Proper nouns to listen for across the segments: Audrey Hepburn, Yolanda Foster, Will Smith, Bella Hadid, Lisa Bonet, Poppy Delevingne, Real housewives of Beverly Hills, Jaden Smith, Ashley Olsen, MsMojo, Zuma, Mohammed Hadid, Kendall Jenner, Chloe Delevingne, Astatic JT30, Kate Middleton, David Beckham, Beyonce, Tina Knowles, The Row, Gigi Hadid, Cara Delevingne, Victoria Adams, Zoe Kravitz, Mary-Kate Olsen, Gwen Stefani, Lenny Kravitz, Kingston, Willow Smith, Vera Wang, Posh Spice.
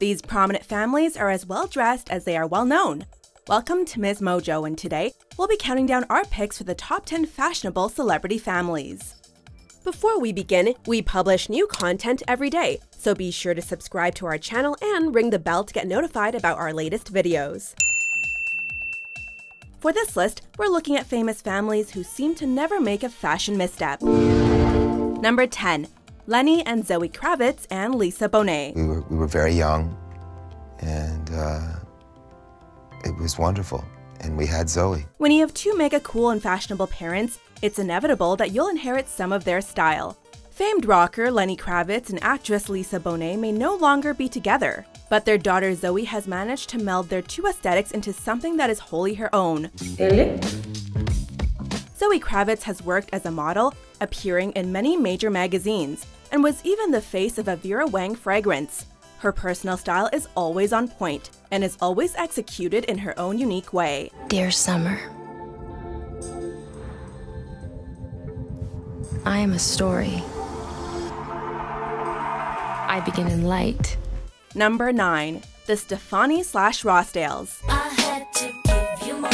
These prominent families are as well-dressed as they are well-known. Welcome to MsMojo, and today we'll be counting down our picks for the top 10 fashionable celebrity families. Before we begin, we publish new content every day, so be sure to subscribe to our channel and ring the bell to get notified about our latest videos. For this list, we're looking at famous families who seem to never make a fashion misstep. Number 10. Lenny and Zoe Kravitz and Lisa Bonet. We were very young, and it was wonderful, and we had Zoe. When you have two mega cool and fashionable parents, it's inevitable that you'll inherit some of their style. Famed rocker Lenny Kravitz and actress Lisa Bonet may no longer be together, but their daughter Zoe has managed to meld their two aesthetics into something that is wholly her own. Zoe Kravitz has worked as a model, appearing in many major magazines, and was even the face of a Vera Wang fragrance. Her personal style is always on point and is always executed in her own unique way. Dear Summer, I am a story. I begin in light. Number 9. The Stefani/Rossdales. I had to give you more.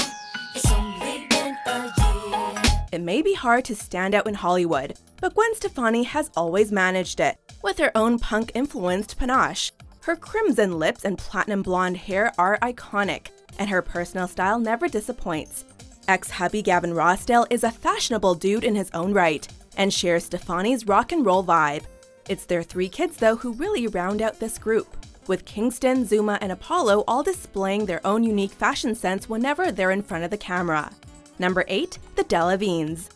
It's only been a year. It may be hard to stand out in Hollywood, but Gwen Stefani has always managed it, with her own punk-influenced panache. Her crimson lips and platinum blonde hair are iconic, and her personal style never disappoints. Ex-hubby Gavin Rossdale is a fashionable dude in his own right, and shares Stefani's rock and roll vibe. It's their three kids, though, who really round out this group, with Kingston, Zuma, and Apollo all displaying their own unique fashion sense whenever they're in front of the camera. Number 8. The Delevignes.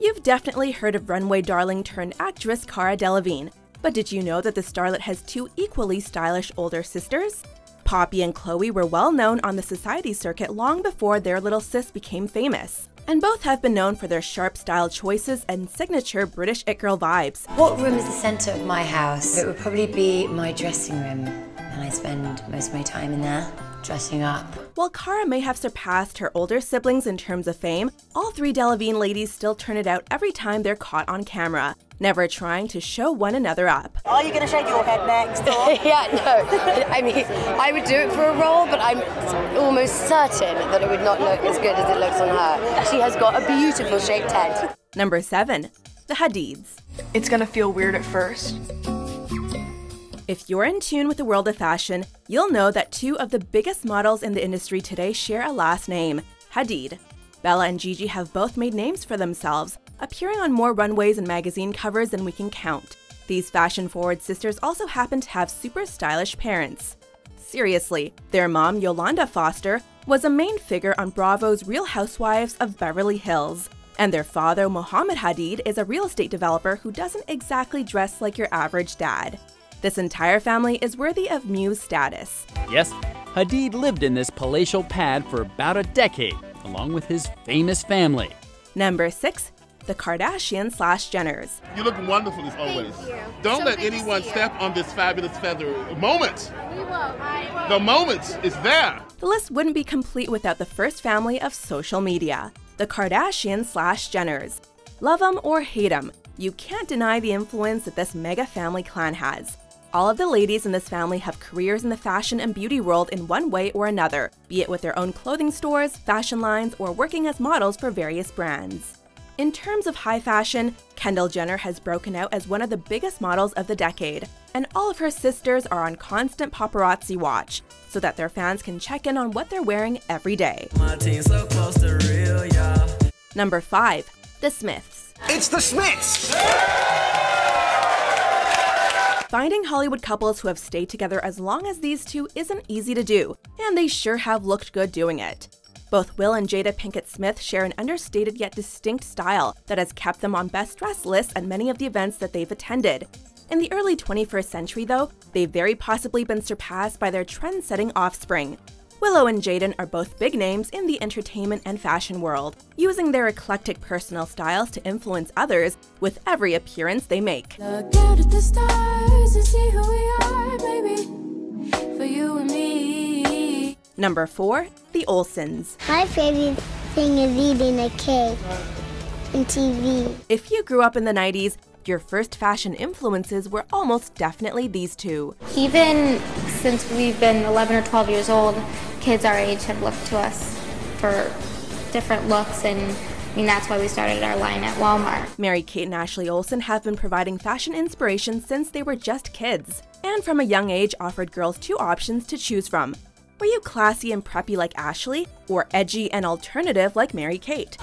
You've definitely heard of runway darling turned actress Cara Delevingne, but did you know that the starlet has two equally stylish older sisters? Poppy and Chloe were well known on the society circuit long before their little sis became famous, and both have been known for their sharp style choices and signature British it-girl vibes. What room is the center of my house? It would probably be my dressing room, and I spend most of my time in there, dressing up. While Cara may have surpassed her older siblings in terms of fame, all three Delevingne ladies still turn it out every time they're caught on camera, never trying to show one another up. Are you gonna shake your head next? Yeah, no. I mean, I would do it for a role, but I'm almost certain that it would not look as good as it looks on her. She has got a beautiful shaped head. Number 7. The Hadids. It's gonna feel weird at first. If you're in tune with the world of fashion, you'll know that two of the biggest models in the industry today share a last name, Hadid. Bella and Gigi have both made names for themselves, appearing on more runways and magazine covers than we can count. These fashion-forward sisters also happen to have super stylish parents. Seriously, their mom, Yolanda Foster, was a main figure on Bravo's Real Housewives of Beverly Hills, and their father, Mohammed Hadid, is a real estate developer who doesn't exactly dress like your average dad. This entire family is worthy of muse status. Yes, Hadid lived in this palatial pad for about a decade, along with his famous family. Number 6. The Kardashians/Jenners. You look wonderful as always. Don't let anyone step on this fabulous feather moment. We will. The moment is there. The list wouldn't be complete without the first family of social media, the Kardashians/Jenners. Love them or hate them, you can't deny the influence that this mega family clan has. All of the ladies in this family have careers in the fashion and beauty world in one way or another, be it with their own clothing stores, fashion lines, or working as models for various brands. In terms of high fashion, Kendall Jenner has broken out as one of the biggest models of the decade, and all of her sisters are on constant paparazzi watch, so that their fans can check in on what they're wearing every day. My team's so close to real, yeah. Number 5. The Smiths. It's the Smiths! Finding Hollywood couples who have stayed together as long as these two isn't easy to do, and they sure have looked good doing it. Both Will and Jada Pinkett Smith share an understated yet distinct style that has kept them on best dressed lists at many of the events that they've attended. In the early 21st century, though, they've very possibly been surpassed by their trend-setting offspring. Willow and Jaden are both big names in the entertainment and fashion world, using their eclectic personal styles to influence others with every appearance they make. Look out at the stars and see who we are, baby, for you and me. Number 4. The Olsens. My favorite thing is eating a cake and TV. If you grew up in the 90s, Your first fashion influences were almost definitely these two. Even since we've been 11 or 12 years old, kids our age have looked to us for different looks, and I mean, that's why we started our line at Walmart. Mary-Kate and Ashley Olsen have been providing fashion inspiration since they were just kids, and from a young age offered girls two options to choose from. Were you classy and preppy like Ashley, or edgy and alternative like Mary-Kate?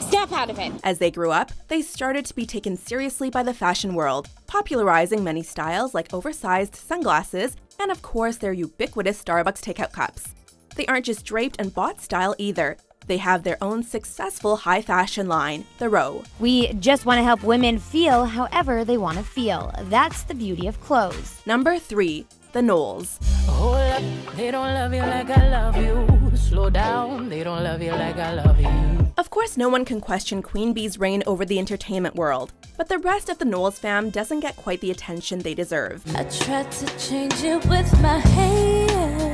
Snap out of it! As they grew up, they started to be taken seriously by the fashion world, popularizing many styles like oversized sunglasses and, of course, their ubiquitous Starbucks takeout cups. They aren't just draped and bought style either. They have their own successful high fashion line, The Row. We just want to help women feel however they want to feel. That's the beauty of clothes. Number 3, the Knowles. Hold up, they don't love you like I love you. Slow down, they don't love you like I love you. Of course, no one can question Queen Bee's reign over the entertainment world, but the rest of the Knowles fam doesn't get quite the attention they deserve. I tried to change it with my hair.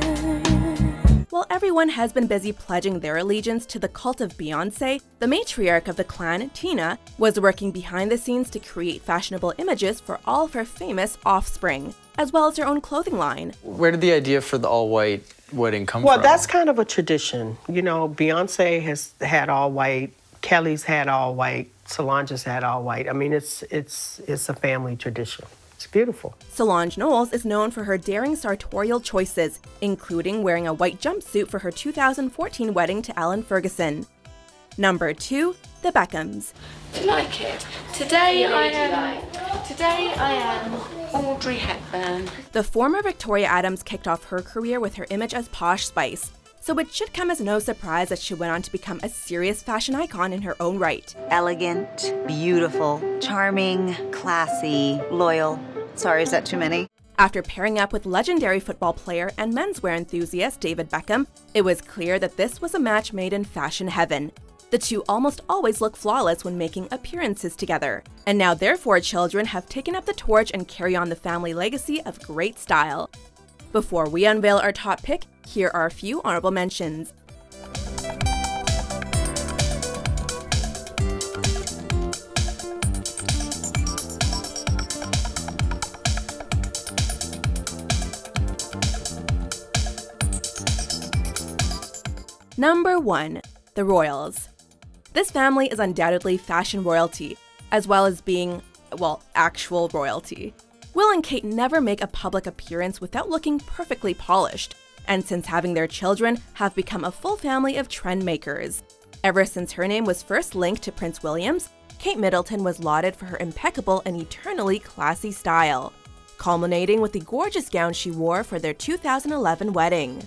While everyone has been busy pledging their allegiance to the cult of Beyonce, the matriarch of the clan, Tina, was working behind the scenes to create fashionable images for all of her famous offspring, as well as her own clothing line. Where did the idea for the all-white wedding come from? Well, that's kind of a tradition. You know, Beyonce has had all-white, Kelly's had all-white, Solange's had all-white. I mean, it's a family tradition. It's beautiful. Solange Knowles is known for her daring sartorial choices, including wearing a white jumpsuit for her 2014 wedding to Alan Ferguson. Number 2, the Beckhams. Do you like it? Today I am Audrey Hepburn. The former Victoria Adams kicked off her career with her image as Posh Spice, so it should come as no surprise that she went on to become a serious fashion icon in her own right. Elegant, beautiful, charming, classy, loyal. Sorry, is that too many? After pairing up with legendary football player and menswear enthusiast David Beckham, it was clear that this was a match made in fashion heaven. The two almost always look flawless when making appearances together. And now their 4 children have taken up the torch and carry on the family legacy of great style. Before we unveil our top pick, here are a few honorable mentions. Number 1, the Royals. This family is undoubtedly fashion royalty, as well as being, well, actual royalty. Will and Kate never make a public appearance without looking perfectly polished, and since having their children, have become a full family of trend makers. Ever since her name was first linked to Prince William's, Kate Middleton was lauded for her impeccable and eternally classy style, culminating with the gorgeous gown she wore for their 2011 wedding.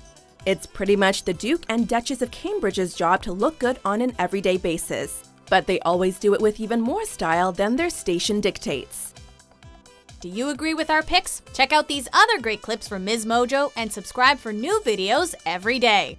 It's pretty much the Duke and Duchess of Cambridge's job to look good on an everyday basis, but they always do it with even more style than their station dictates. Do you agree with our picks? Check out these other great clips from MsMojo and subscribe for new videos every day.